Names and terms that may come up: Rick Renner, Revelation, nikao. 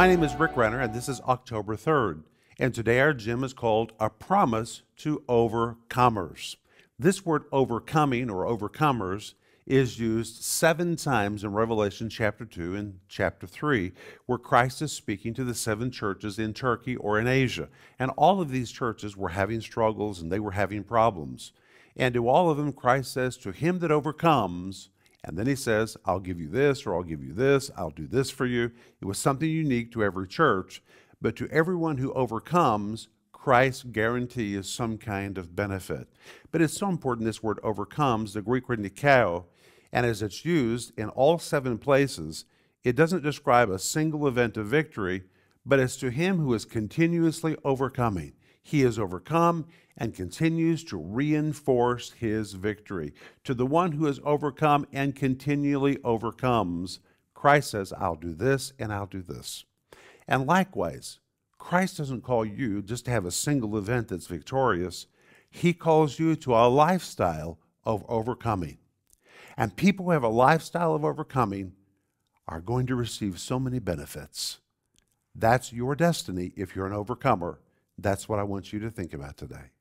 My name is Rick Renner, and this is October 3rd. And today our gem is called A Promise to Overcomers. This word overcoming or overcomers is used 7 times in Revelation chapter 2 and chapter 3, where Christ is speaking to the 7 churches in Turkey or in Asia. And all of these churches were having struggles and they were having problems. And to all of them, Christ says, to him that overcomes, and then he says, I'll give you this, or I'll give you this, I'll do this for you. It was something unique to every church, but to everyone who overcomes, Christ guarantees some kind of benefit. But it's so important, this word overcomes, the Greek word nikao, and as it's used in all 7 places, it doesn't describe a single event of victory, but it's to him who is continuously overcoming. He is overcome and continues to reinforce his victory. To the one who is overcome and continually overcomes, Christ says, I'll do this and I'll do this. And likewise, Christ doesn't call you just to have a single event that's victorious. He calls you to a lifestyle of overcoming. And people who have a lifestyle of overcoming are going to receive so many benefits. That's your destiny if you're an overcomer. That's what I want you to think about today.